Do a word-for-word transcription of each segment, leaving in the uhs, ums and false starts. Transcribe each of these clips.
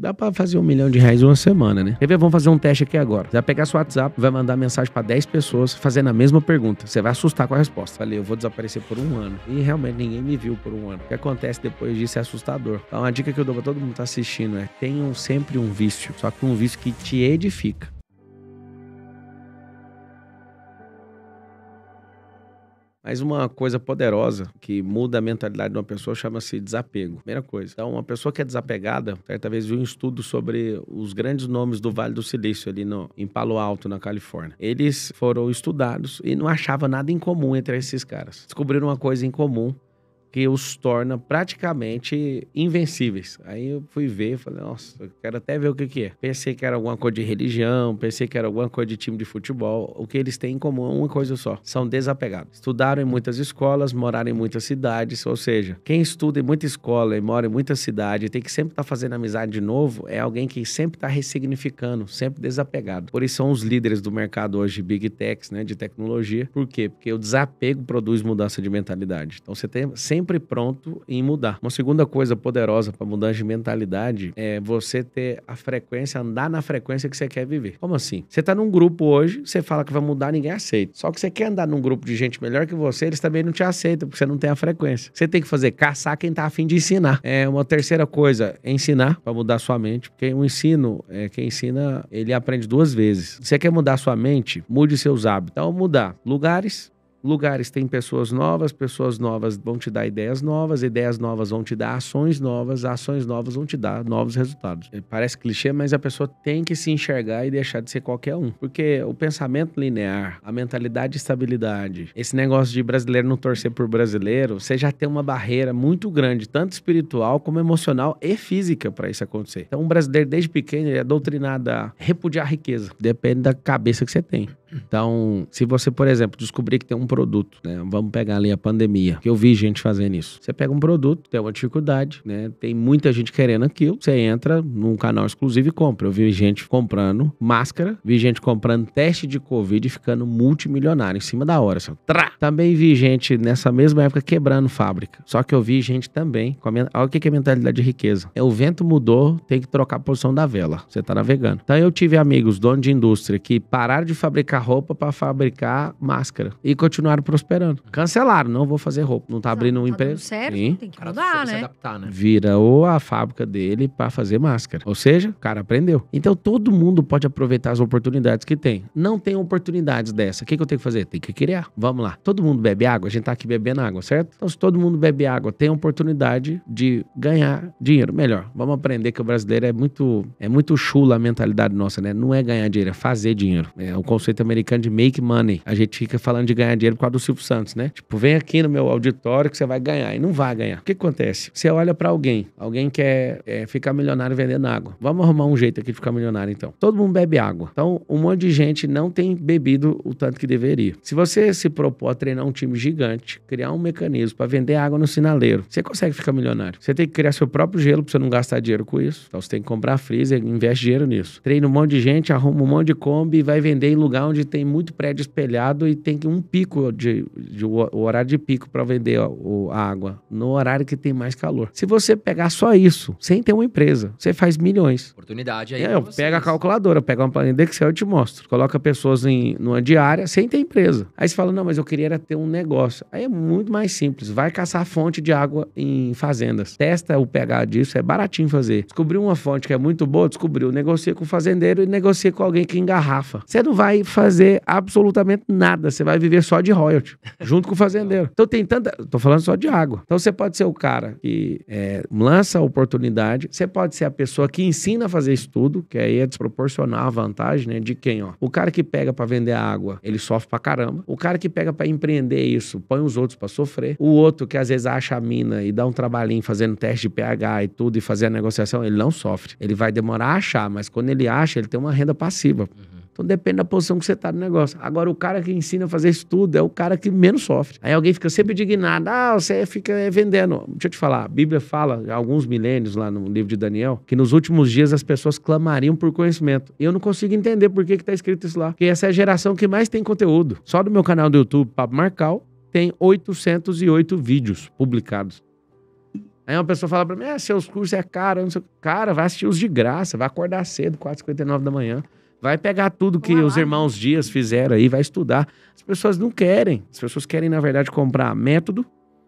Dá pra fazer um milhão de reais uma semana, né? Quer ver? Vamos fazer um teste aqui agora. Você vai pegar seu WhatsApp, vai mandar mensagem pra dez pessoas fazendo a mesma pergunta. Você vai assustar com a resposta. Falei, eu vou desaparecer por um ano. E realmente ninguém me viu por um ano. O que acontece depois disso é assustador. Então, uma dica que eu dou pra todo mundo que tá assistindo é: tenham sempre um vício, só que um vício que te edifica. Mas uma coisa poderosa que muda a mentalidade de uma pessoa chama-se desapego. Primeira coisa. Então, uma pessoa que é desapegada, certa vez vi um estudo sobre os grandes nomes do Vale do Silício, ali no, em Palo Alto, na Califórnia. Eles foram estudados e não achavam nada em comum entre esses caras. Descobriram uma coisa em comum que os torna praticamente invencíveis. Aí eu fui ver, falei, nossa, eu quero até ver o que que é. Pensei que era alguma coisa de religião, pensei que era alguma coisa de time de futebol. O que eles têm em comum é uma coisa só, são desapegados. Estudaram em muitas escolas, moraram em muitas cidades, ou seja, quem estuda em muita escola e mora em muita cidade, tem que sempre estar tá fazendo amizade de novo, é alguém que sempre está ressignificando, sempre desapegado. Por isso são os líderes do mercado hoje, Big Techs, né, de tecnologia. Por quê? Porque o desapego produz mudança de mentalidade. Então você tem sempre sempre pronto em mudar. Uma segunda coisa poderosa para mudança de mentalidade é você ter a frequência, andar na frequência que você quer viver. Como assim? Você tá num grupo hoje, você fala que vai mudar, ninguém aceita. Só que você quer andar num grupo de gente melhor que você, eles também não te aceitam, porque você não tem a frequência. Você tem que fazer, caçar quem tá afim de ensinar. É uma terceira coisa, ensinar para mudar sua mente, porque o ensino, é, quem ensina, ele aprende duas vezes. Você quer mudar sua mente? Mude seus hábitos. Então, mudar lugares. Lugares tem pessoas novas, pessoas novas vão te dar ideias novas, ideias novas vão te dar ações novas, ações novas vão te dar novos resultados. Parece clichê, mas a pessoa tem que se enxergar e deixar de ser qualquer um. Porque o pensamento linear, a mentalidade de estabilidade, esse negócio de brasileiro não torcer por brasileiro, você já tem uma barreira muito grande, tanto espiritual como emocional e física para isso acontecer. Então, um brasileiro desde pequeno ele é doutrinado a repudiar a riqueza. Depende da cabeça que você tem. Então, se você, por exemplo, descobrir que tem um produto, né? Vamos pegar ali a pandemia, que eu vi gente fazendo isso. Você pega um produto, tem uma dificuldade, né? Tem muita gente querendo aquilo, você entra num canal exclusivo e compra. Eu vi gente comprando máscara, vi gente comprando teste de Covid e ficando multimilionário em cima da hora. Assim, trá! Também vi gente nessa mesma época quebrando fábrica. Só que eu vi gente também, com a men... olha o que é mentalidade de riqueza. É, o vento mudou, tem que trocar a posição da vela. Você tá navegando. Então eu tive amigos, donos de indústria, que pararam de fabricar roupa para fabricar máscara e continuaram prosperando. Cancelaram, não vou fazer roupa. Não tá abrindo um emprego. Sim, tem que mudar, né? Se adaptar, né? Virou a fábrica dele para fazer máscara. Ou seja, o cara aprendeu. Então todo mundo pode aproveitar as oportunidades que tem. Não tem oportunidades dessa. O que que eu tenho que fazer? Tem que criar. Vamos lá. Todo mundo bebe água, a gente tá aqui bebendo água, certo? Então se todo mundo bebe água, tem a oportunidade de ganhar dinheiro melhor. Vamos aprender que o brasileiro é muito é muito chula a mentalidade nossa, né? Não é ganhar dinheiro, é fazer dinheiro. É o conceito é americano de make money. A gente fica falando de ganhar dinheiro por causa do Silvio Santos, né? Tipo, vem aqui no meu auditório que você vai ganhar. E não vai ganhar. O que acontece? Você olha pra alguém. Alguém quer é, ficar milionário vendendo água. Vamos arrumar um jeito aqui de ficar milionário, então. Todo mundo bebe água. Então, um monte de gente não tem bebido o tanto que deveria. Se você se propor a treinar um time gigante, criar um mecanismo pra vender água no sinaleiro, você consegue ficar milionário. Você tem que criar seu próprio gelo pra você não gastar dinheiro com isso. Então, você tem que comprar freezer e investe dinheiro nisso. Treina um monte de gente, arruma um monte de Kombi e vai vender em lugar onde tem muito prédio espelhado e tem um pico, de, de, o horário de pico para vender a, a água, no horário que tem mais calor. Se você pegar só isso, sem ter uma empresa, você faz milhões. Oportunidade aí. É, eu pego a calculadora, pego uma planilha do Excel e te mostro. Coloca pessoas em numa diária sem ter empresa. Aí você fala, não, mas eu queria era ter um negócio. Aí é muito mais simples. Vai caçar fonte de água em fazendas. Testa o pH disso, é baratinho fazer. Descobriu uma fonte que é muito boa, descobriu. Negocia com o fazendeiro e negocia com alguém que engarrafa. Você não vai fazer absolutamente nada. Você vai viver só de royalty, junto com o fazendeiro. Então tem tanta... Tô falando só de água. Então você pode ser o cara que é, lança a oportunidade, você pode ser a pessoa que ensina a fazer isso tudo, que aí é desproporcional a vantagem, né? De quem, ó. O cara que pega pra vender água, ele sofre pra caramba. O cara que pega pra empreender isso, põe os outros pra sofrer. O outro que às vezes acha a mina e dá um trabalhinho fazendo teste de pH e tudo, e fazer a negociação, ele não sofre. Ele vai demorar a achar, mas quando ele acha, ele tem uma renda passiva. Uhum. Então depende da posição que você tá no negócio. Agora, o cara que ensina a fazer isso tudo é o cara que menos sofre. Aí alguém fica sempre indignado. Ah, você fica vendendo. Deixa eu te falar, a Bíblia fala, há alguns milênios lá no livro de Daniel, que nos últimos dias as pessoas clamariam por conhecimento. E eu não consigo entender por que que tá escrito isso lá. Porque essa é a geração que mais tem conteúdo. Só do meu canal do YouTube, Pablo Marçal, tem oitocentos e oito vídeos publicados. Aí uma pessoa fala pra mim, ah, seus cursos é caro, não sei o que. Cara, vai assistir os de graça, vai acordar cedo, quatro e cinquenta e nove da manhã. Vai pegar tudo que os Irmãos Dias fizeram aí, vai estudar. As pessoas não querem. As pessoas querem, na verdade, comprar método,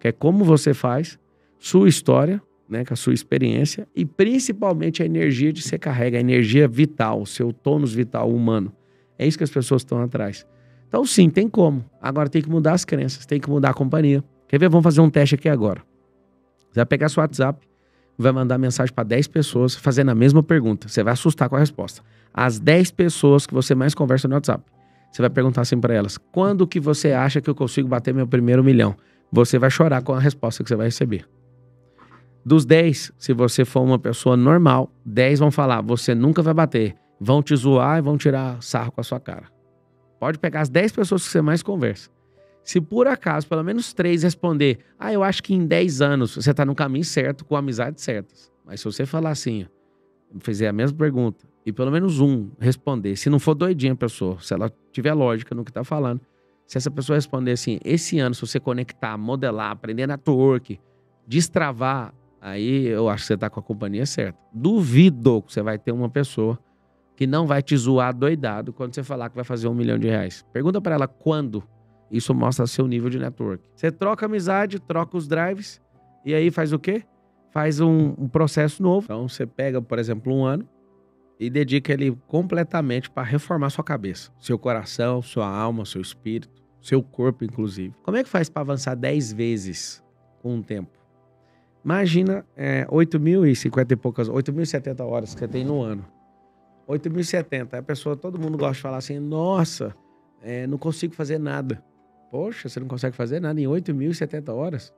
que é como você faz, sua história, né, com a sua experiência, e principalmente a energia que você carrega, a energia vital, o seu tônus vital humano. É isso que as pessoas estão atrás. Então, sim, tem como. Agora tem que mudar as crenças, tem que mudar a companhia. Quer ver? Vamos fazer um teste aqui agora. Você vai pegar seu WhatsApp, vai mandar mensagem para dez pessoas fazendo a mesma pergunta. Você vai assustar com a resposta. As dez pessoas que você mais conversa no WhatsApp, você vai perguntar assim para elas, quando que você acha que eu consigo bater meu primeiro milhão? Você vai chorar com a resposta que você vai receber. Dos dez, se você for uma pessoa normal, dez vão falar, você nunca vai bater. Vão te zoar e vão tirar sarro com a sua cara. Pode pegar as dez pessoas que você mais conversa. Se por acaso, pelo menos três responder, ah, eu acho que em dez anos você está no caminho certo, com amizades certas. Mas se você falar assim, fizer a mesma pergunta, e pelo menos um responder, se não for doidinha a pessoa, se ela tiver lógica no que está falando, se essa pessoa responder assim, esse ano, se você conectar, modelar, aprender network, destravar, aí eu acho que você está com a companhia certa. Duvido que você vai ter uma pessoa que não vai te zoar doidado quando você falar que vai fazer um milhão de reais. Pergunta para ela quando. Isso mostra seu nível de network. Você troca amizade, troca os drives, e aí faz o quê? Faz um, um processo novo. Então você pega, por exemplo, um ano e dedica ele completamente para reformar sua cabeça, seu coração, sua alma, seu espírito, seu corpo, inclusive. Como é que faz para avançar dez vezes com um tempo? Imagina é, oito mil e cinquenta e poucas, oito mil e setenta horas que você tem no ano. oito mil e setenta. Aí a pessoa, todo mundo gosta de falar assim, nossa, é, não consigo fazer nada. Poxa, você não consegue fazer nada em oito mil e setenta horas?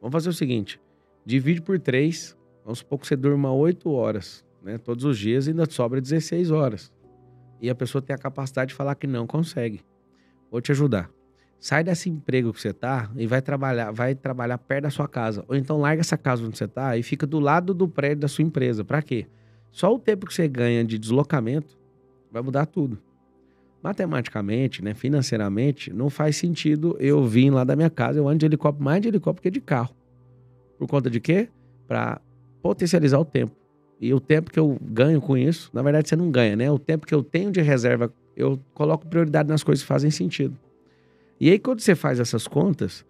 Vamos fazer o seguinte, divide por três, vamos supor que você durma oito horas, né? Todos os dias, ainda sobra dezesseis horas. E a pessoa tem a capacidade de falar que não consegue. Vou te ajudar. Sai desse emprego que você tá e vai trabalhar, vai trabalhar perto da sua casa. Ou então larga essa casa onde você tá e fica do lado do prédio da sua empresa. Pra quê? Só o tempo que você ganha de deslocamento vai mudar tudo. Matematicamente, né, financeiramente, não faz sentido eu vir lá da minha casa, eu ando de helicóptero, mais de helicóptero que de carro. Por conta de quê? Para potencializar o tempo. E o tempo que eu ganho com isso, na verdade você não ganha, né? O tempo que eu tenho de reserva, eu coloco prioridade nas coisas que fazem sentido. E aí quando você faz essas contas,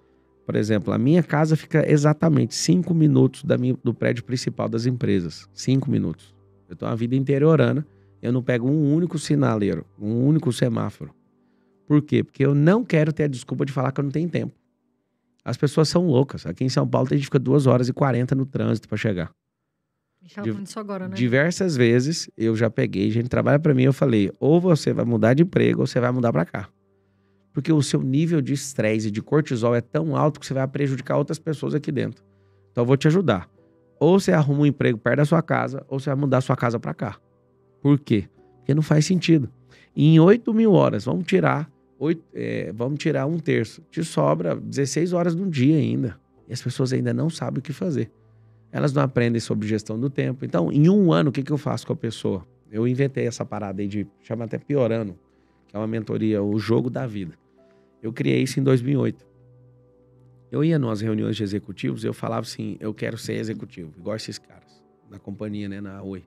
por exemplo, a minha casa fica exatamente cinco minutos da minha, do prédio principal das empresas. cinco minutos. Eu tô uma vida interiorana. Eu não pego um único sinaleiro, um único semáforo. Por quê? Porque eu não quero ter a desculpa de falar que eu não tenho tempo. As pessoas são loucas. Aqui em São Paulo, a gente fica duas horas e quarenta no trânsito para chegar. A gente tava falando isso agora, né? Diversas vezes eu já peguei, gente trabalha para mim, eu falei, ou você vai mudar de emprego ou você vai mudar para cá. Porque o seu nível de estresse e de cortisol é tão alto que você vai prejudicar outras pessoas aqui dentro. Então eu vou te ajudar. Ou você arruma um emprego perto da sua casa, ou você vai mudar a sua casa para cá. Por quê? Porque não faz sentido. Em oito mil horas, vamos tirar, oito, é, vamos tirar um terço. Te sobra dezesseis horas no dia ainda. E as pessoas ainda não sabem o que fazer. Elas não aprendem sobre gestão do tempo. Então, em um ano, o que, que eu faço com a pessoa? Eu inventei essa parada aí de, chama até Piorando, que é uma mentoria, o jogo da vida. Eu criei isso em dois mil e oito. Eu ia nas reuniões de executivos e eu falava assim, eu quero ser executivo, igual esses caras, na companhia, né, na Oi.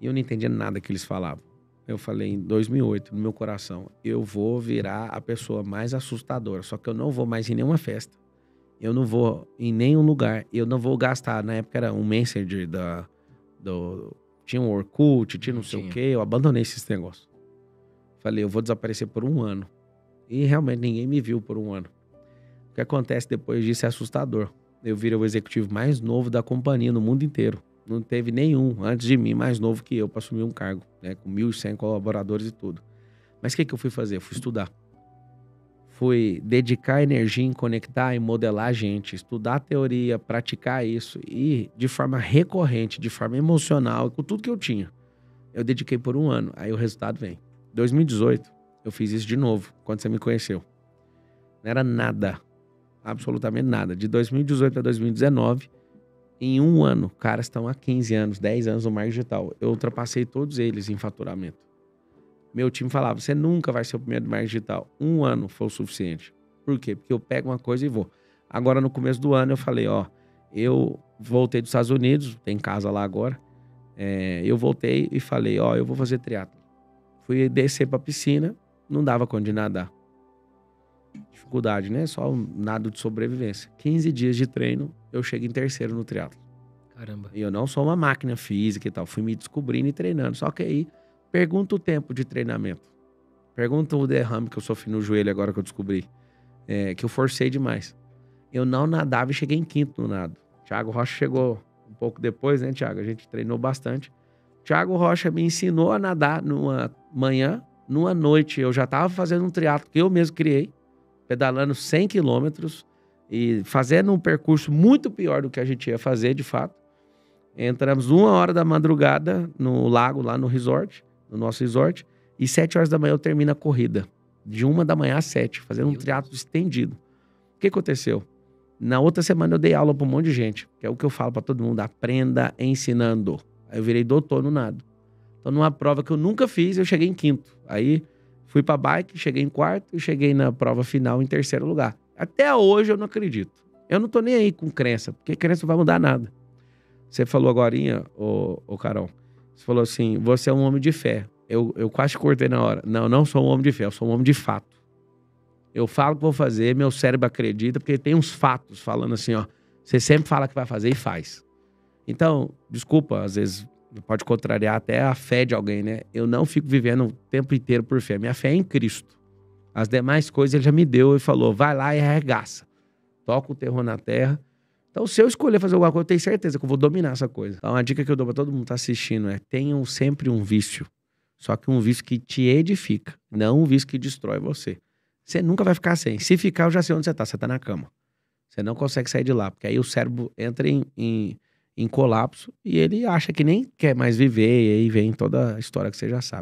E eu não entendia nada que eles falavam. Eu falei em dois mil e oito, no meu coração, eu vou virar a pessoa mais assustadora, só que eu não vou mais em nenhuma festa, eu não vou em nenhum lugar, eu não vou gastar, na época era um Messenger, da, do, tinha um Orkut, tinha não sei o quê, eu abandonei esses negócios. Falei, eu vou desaparecer por um ano. E realmente ninguém me viu por um ano. O que acontece depois disso é assustador. Eu virei o executivo mais novo da companhia no mundo inteiro. Não teve nenhum antes de mim mais novo que eu para assumir um cargo, né? Com mil e cem colaboradores e tudo. Mas o que, que eu fui fazer? Eu fui estudar. Fui dedicar energia em conectar e modelar gente, estudar a teoria, praticar isso. E de forma recorrente, de forma emocional, com tudo que eu tinha. Eu dediquei por um ano, aí o resultado vem. dois mil e dezoito, eu fiz isso de novo, quando você me conheceu. Não era nada, absolutamente nada. De dois mil e dezoito a dois mil e dezenove... Em um ano, caras estão há quinze anos, dez anos no marketing digital. Eu ultrapassei todos eles em faturamento. Meu time falava, você nunca vai ser o primeiro do marketing digital. Um ano foi o suficiente. Por quê? Porque eu pego uma coisa e vou. Agora, no começo do ano, eu falei, ó, eu voltei dos Estados Unidos, tem casa lá agora, é, eu voltei e falei, ó, eu vou fazer triatlo. Fui descer pra piscina, não dava conta de nadar. Dificuldade, né? Só um nado de sobrevivência. quinze dias de treino, eu chego em terceiro no triatlo. Caramba. E eu não sou uma máquina física e tal, fui me descobrindo e treinando. Só que aí, pergunta o tempo de treinamento. Pergunta o derrame que eu sofri no joelho agora que eu descobri. É, que eu forcei demais. Eu não nadava e cheguei em quinto no nado. Thiago Rocha chegou um pouco depois, né, Thiago? A gente treinou bastante. Thiago Rocha me ensinou a nadar numa manhã, numa noite. Eu já estava fazendo um triatlo que eu mesmo criei, pedalando cem quilômetros e fazendo um percurso muito pior do que a gente ia fazer, de fato. Entramos uma hora da madrugada no lago, lá no resort, no nosso resort, e sete horas da manhã eu termino a corrida. De uma da manhã às sete, fazendo um triatlo estendido. O que aconteceu? Na outra semana eu dei aula para um monte de gente, que é o que eu falo para todo mundo, aprenda ensinando. Aí eu virei doutor no nado. Então numa prova que eu nunca fiz, eu cheguei em quinto. Aí fui para bike, cheguei em quarto e cheguei na prova final em terceiro lugar. Até hoje eu não acredito. Eu não tô nem aí com crença, porque crença não vai mudar nada. Você falou agorinha, ô, ô Carol, você falou assim, você é um homem de fé. Eu, eu quase cortei na hora. Não, eu não sou um homem de fé, eu sou um homem de fato. Eu falo que vou fazer, meu cérebro acredita, porque tem uns fatos falando assim, ó. Você sempre fala que vai fazer e faz. Então, desculpa, às vezes pode contrariar até a fé de alguém, né? Eu não fico vivendo o tempo inteiro por fé. Minha fé é em Cristo. As demais coisas ele já me deu e falou, vai lá e arregaça. Toca o terror na terra. Então, se eu escolher fazer alguma coisa, eu tenho certeza que eu vou dominar essa coisa. Então, a dica que eu dou pra todo mundo que tá assistindo é, tenham sempre um vício. Só que um vício que te edifica, não um vício que destrói você. Você nunca vai ficar sem. Se ficar, eu já sei onde você tá. Você tá na cama. Você não consegue sair de lá, porque aí o cérebro entra em, em, em colapso e ele acha que nem quer mais viver e aí vem toda a história que você já sabe.